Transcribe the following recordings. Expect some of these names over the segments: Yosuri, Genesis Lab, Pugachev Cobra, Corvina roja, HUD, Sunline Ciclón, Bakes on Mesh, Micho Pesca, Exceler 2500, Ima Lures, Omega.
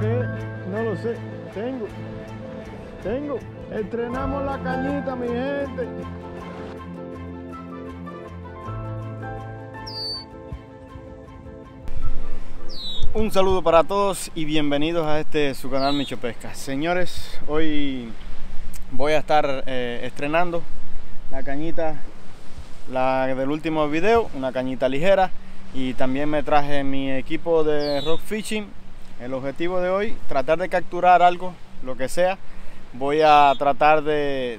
qué? No lo sé. Tengo. Estrenamos la cañita, mi gente. Un saludo para todos y bienvenidos a este su canal Micho Pesca. Señores, hoy voy a estar estrenando la cañita, la del último video, una cañita ligera, y también me traje mi equipo de rock fishing. El objetivo de hoy, tratar de capturar algo, lo que sea. Voy a tratar de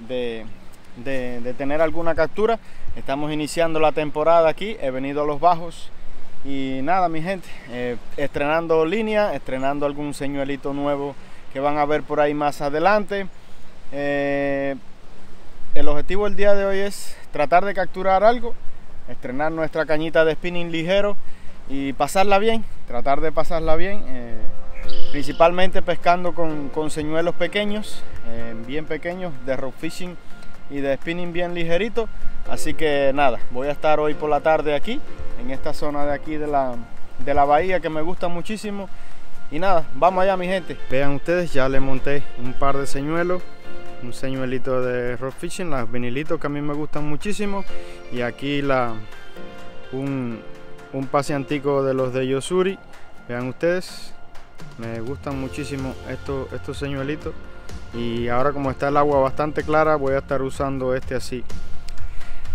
tener alguna captura. Estamos iniciando la temporada aquí, he venido a los bajos. Y nada, mi gente, estrenando línea, estrenando algún señuelito nuevo que van a ver por ahí más adelante. El objetivo del día de hoy es tratar de capturar algo, estrenar nuestra cañita de spinning ligero y pasarla bien, tratar de pasarla bien, principalmente pescando con señuelos pequeños, bien pequeños, de rock fishing y de spinning bien ligerito. Así que nada, voy a estar hoy por la tarde aquí, en esta zona de aquí de la bahía, que me gusta muchísimo. Y nada, vamos allá, mi gente. Vean ustedes, ya le monté un par de señuelos, un señuelito de rock fishing, las vinilitos que a mí me gustan muchísimo, y aquí un paseantico de los de Yosuri. Vean ustedes, me gustan muchísimo estos señuelitos, y ahora como está el agua bastante clara voy a estar usando este así.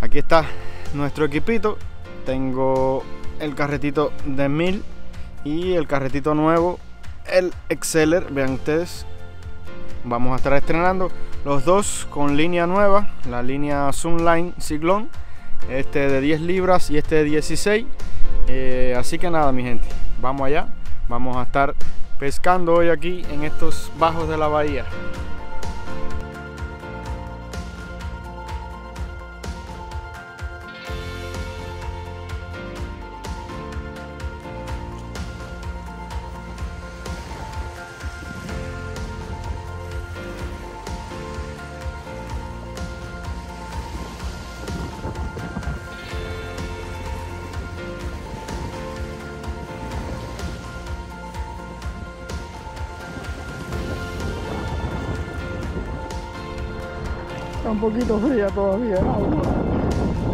Aquí está nuestro equipito. Tengo el carretito de 1000 y el carretito nuevo, el Exceler. Vean ustedes, vamos a estar estrenando los dos con línea nueva, la línea Sunline Ciclón, este de 10 libras y este de 16. Así que nada, mi gente, vamos allá, vamos a estar pescando hoy aquí en estos bajos de la bahía. Está un poquito fría todavía el agua.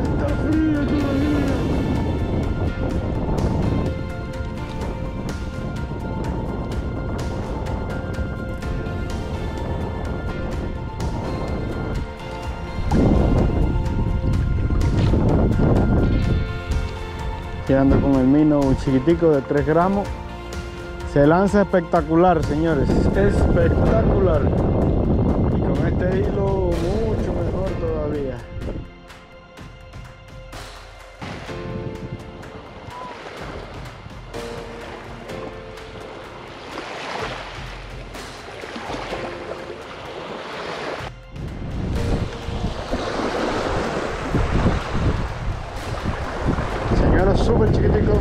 Está fría todavía. Quedando con el minnow chiquitico de 3 gramos. Se lanza espectacular, señores. Espectacular. Y con este hilo mucho mejor todavía. Señores, súper chiquitico.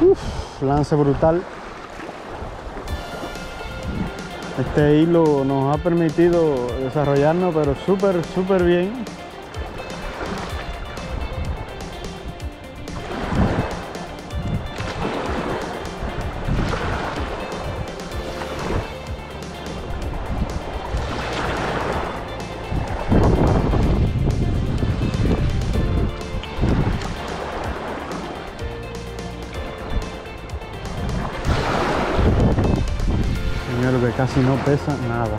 Uf, lance brutal. Este hilo nos ha permitido desarrollarnos, pero súper bien. Que casi no pesa nada.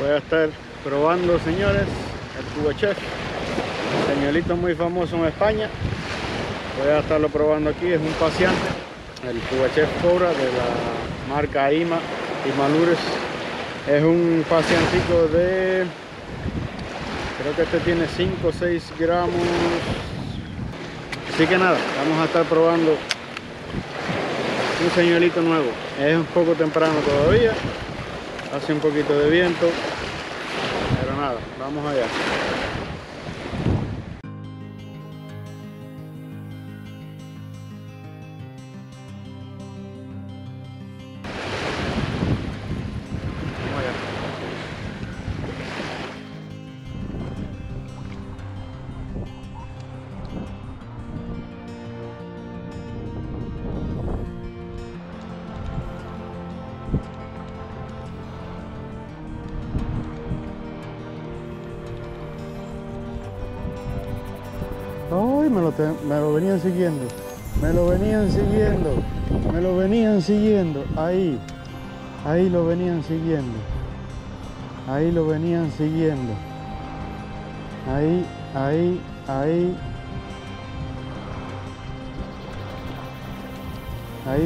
Voy a estar probando, señores, el Pugachev, señuelito muy famoso en España. Voy a estarlo probando aquí, es un paseante el Pugachev Cobra de la marca Ima Lures. Es un paseancico de, creo que este tiene 5 o 6 gramos. Así que nada, vamos a estar probando un señuelito nuevo. Es un poco temprano todavía, hace un poquito de viento, pero nada, vamos allá. Me lo venían siguiendo, ahí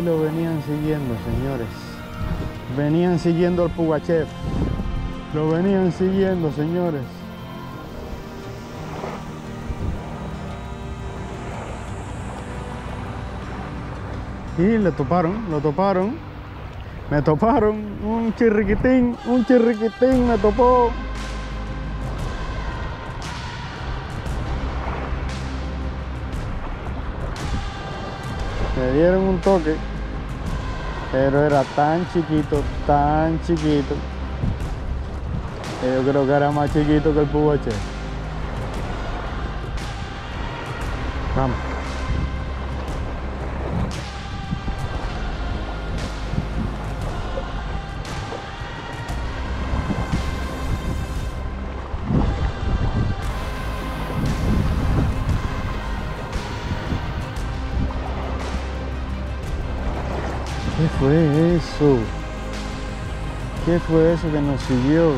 lo venían siguiendo, señores. Venían siguiendo al Pugachev, lo venían siguiendo, señores. Y lo toparon, me toparon, un chirriquitín me topó. Me dieron un toque, pero era tan chiquito. Yo creo que era más chiquito que el Pugachev. Vamos. ¿Qué fue eso que nos siguió?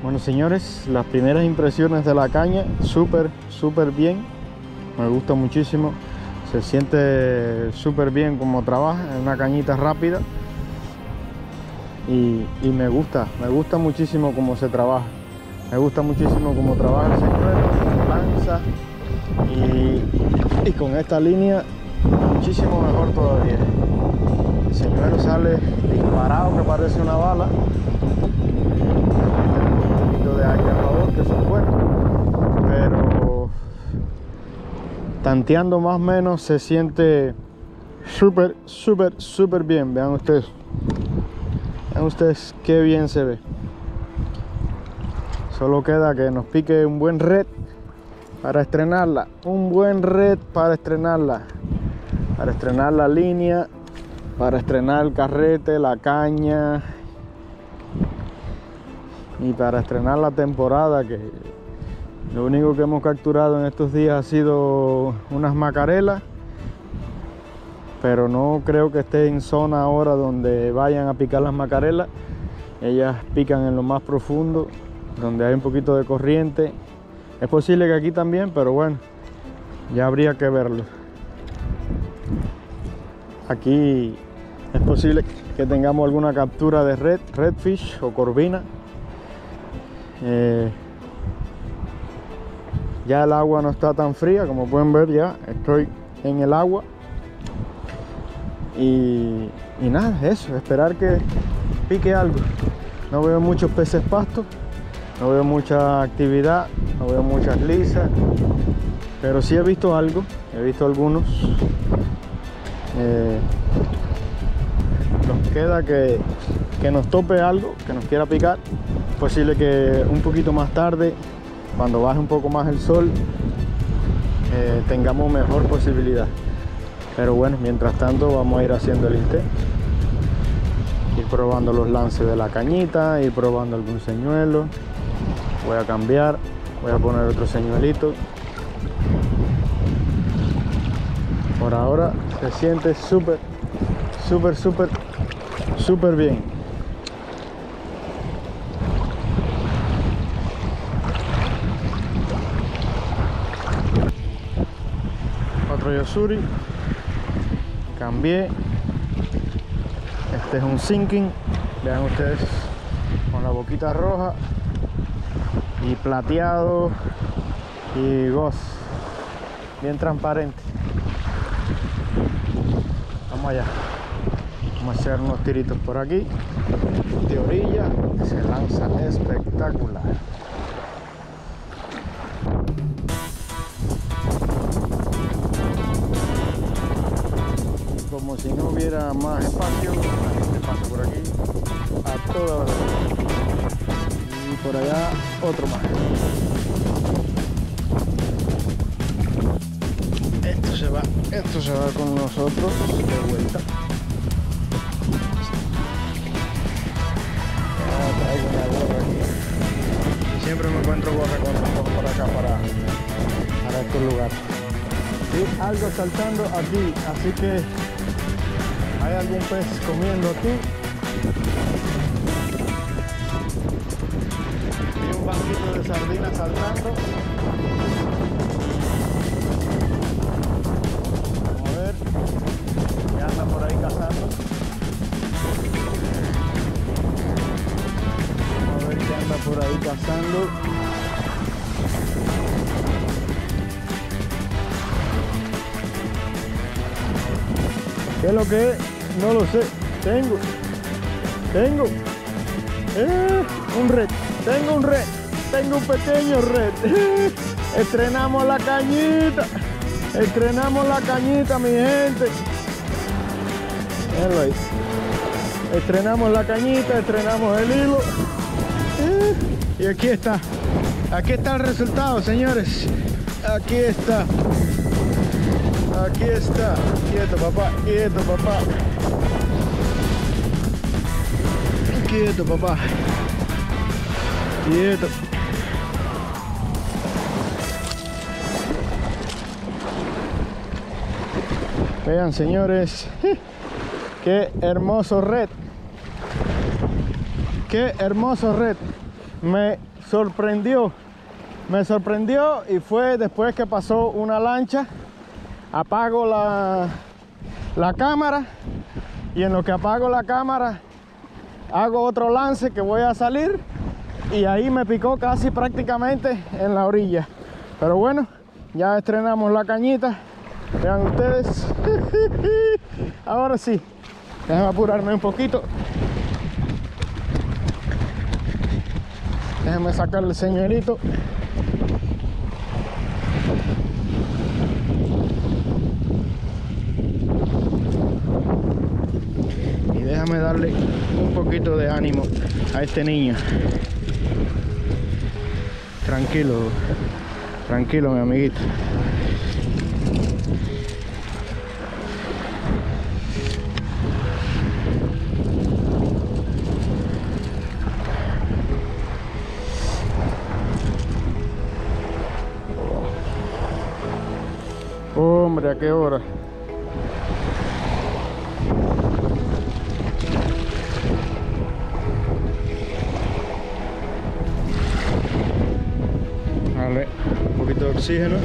Bueno, señores, las primeras impresiones de la caña, súper bien, me gusta muchísimo, se siente súper bien como trabaja, es una cañita rápida y me gusta muchísimo cómo se trabaja, el señuelo, lanza y con esta línea muchísimo mejor todavía. El señuelo sale disparado que parece una bala. De aire a favor, que son buenos, pero tanteando más o menos se siente súper bien. Vean ustedes qué bien se ve. Solo queda que nos pique un buen red para estrenarla, para estrenar la línea, para estrenar el carrete, la caña y para estrenar la temporada, que lo único que hemos capturado en estos días ha sido unas macarelas, pero no creo que esté en zona ahora donde vayan a picar las macarelas. Ellas pican en lo más profundo, donde hay un poquito de corriente. Es posible que aquí también, pero bueno, ya habría que verlo. Aquí es posible que tengamos alguna captura de redfish o corvina. Ya el agua no está tan fría, como pueden ver, ya estoy en el agua y nada, eso, esperar que pique algo. No veo muchos peces pastos, No veo mucha actividad, no veo muchas lisas, pero sí he visto algo, he visto algunos. Nos queda que nos tope algo, que nos quiera picar. Posible que un poquito más tarde, cuando baje un poco más el sol, tengamos mejor posibilidad. Pero bueno, mientras tanto vamos a ir haciendo el intento, ir probando los lances de la cañita, ir probando algún señuelo. Voy a cambiar, voy a poner otro señuelito. Por ahora se siente súper bien. Otro Yosuri, cambié. Este es un sinking, vean ustedes, con la boquita roja y plateado y gos, bien transparente. Vamos allá, vamos a hacer unos tiritos por aquí, de orilla, se lanza espectacular. Como si no hubiera más espacio, la gente pasa por aquí a toda hora. Y por allá otro más. Esto se va con nosotros de vuelta. Traigo una gorra aquí. Siempre me encuentro gorra con transporte por acá para estos lugares. Y algo saltando aquí, así que hay algún pez comiendo aquí. Y un banquito de sardinas saltando. Vamos a ver, ya anda por ahí cazando. Vamos a ver que anda por ahí cazando. ¿Qué es lo que es? No lo sé. Tengo un red. Tengo un pequeño red. Estrenamos la cañita. Mi gente. Véanlo ahí. Estrenamos la cañita, estrenamos el hilo. Y aquí está. Aquí está el resultado, señores. Aquí está. Aquí está, quieto papá. Vean, señores, qué hermoso red. Me sorprendió, y fue después que pasó una lancha. Apago la cámara y en lo que apago la cámara hago otro lance que voy a salir y ahí me picó casi prácticamente en la orilla. Pero bueno, ya estrenamos la cañita. Vean ustedes. Ahora sí, déjenme apurarme un poquito. Déjenme sacar el señuelito. Déjame darle un poquito de ánimo a este niño. Tranquilo, tranquilo, mi amiguito. Hombre, ¿a qué hora? Oxígeno.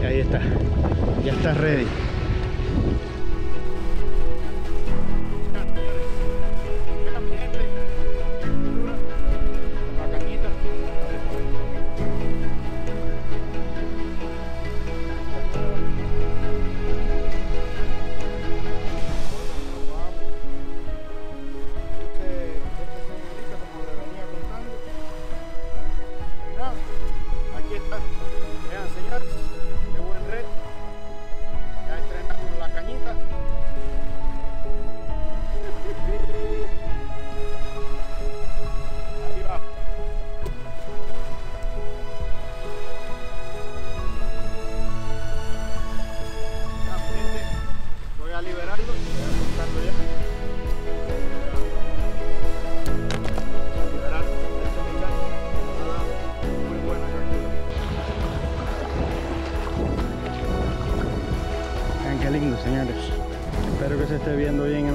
Y ahí está, ya está ready.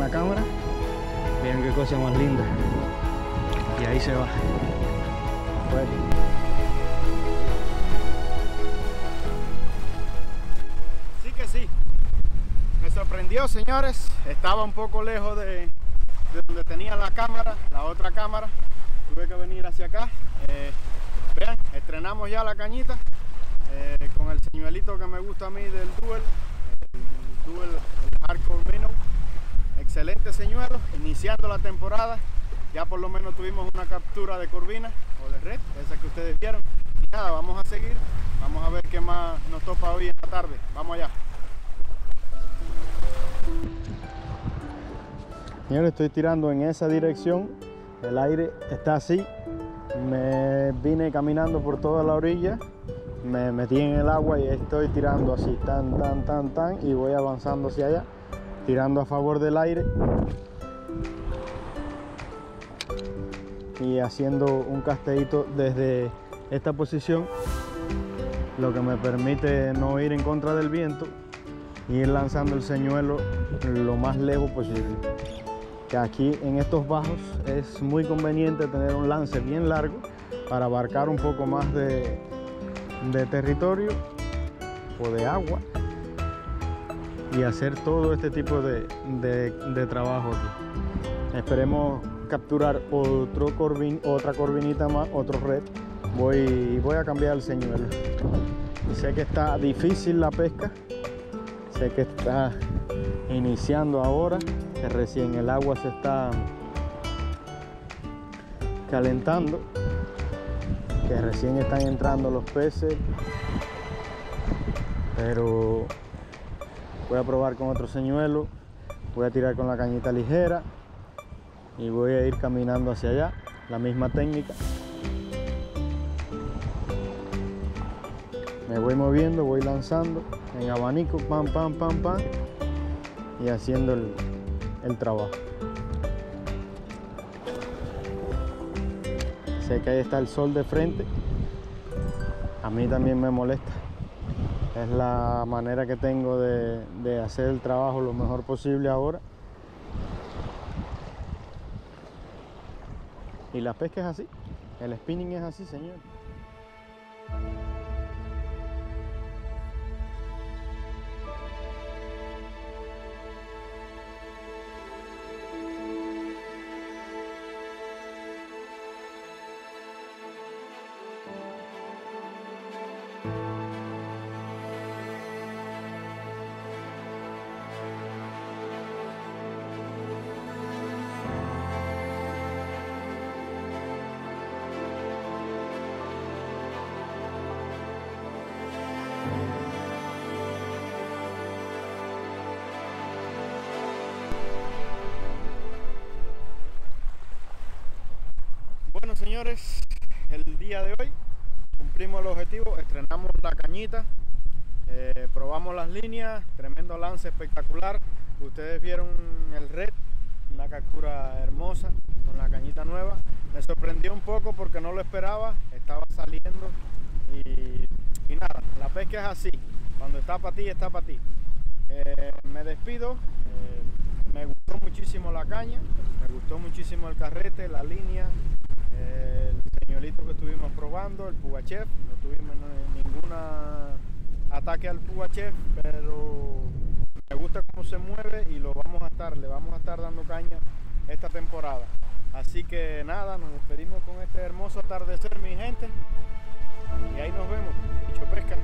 la cámara. Miren qué cosa más linda. Y ahí se va. Sí que sí. Me sorprendió, señores. Estaba un poco lejos de donde tenía la cámara, la otra cámara. Tuve que venir hacia acá. Vean, estrenamos ya la cañita con el señuelito que me gusta a mí del Duel, el Hardcore Minnow. Excelente señuelo, iniciando la temporada. Ya por lo menos tuvimos una captura de corvina o de red, esa que ustedes vieron. Y nada, vamos a seguir, vamos a ver qué más nos topa hoy en la tarde. Vamos allá. Señores, estoy tirando en esa dirección. El aire está así. Me vine caminando por toda la orilla, me metí en el agua y estoy tirando así, tan, y voy avanzando hacia allá, tirando a favor del aire y haciendo un casteíto desde esta posición, lo que me permite no ir en contra del viento y ir lanzando el señuelo lo más lejos posible. Que aquí en estos bajos es muy conveniente tener un lance bien largo para abarcar un poco más de territorio o de agua y hacer todo este tipo de trabajo aquí. Esperemos capturar otra corvinita más, otro red. Voy a cambiar el señuelo. Sé que está difícil la pesca, sé que está iniciando ahora, que recién el agua se está calentando, que recién están entrando los peces, pero voy a probar con otro señuelo, voy a tirar con la cañita ligera y voy a ir caminando hacia allá, la misma técnica. Me voy moviendo, voy lanzando en abanico, pam, y haciendo el trabajo. Sé que ahí está el sol de frente, a mí también me molesta, es la manera que tengo de hacer el trabajo lo mejor posible ahora, y la pesca es así, el spinning es así, señor. Señores, el día de hoy cumplimos el objetivo, estrenamos la cañita, probamos las líneas, tremendo lance espectacular. Ustedes vieron el red, una captura hermosa con la cañita nueva. Me sorprendió un poco porque no lo esperaba, estaba saliendo y nada, la pesca es así, cuando está para ti, está para ti. Me despido, me gustó muchísimo la caña, me gustó muchísimo el carrete, la línea. El señuelito que estuvimos probando, el Pugachev, no tuvimos ningún ataque al Pugachev, pero me gusta cómo se mueve y le vamos a estar dando caña esta temporada. Así que nada, nos despedimos con este hermoso atardecer, mi gente, y ahí nos vemos. Micho Pesca.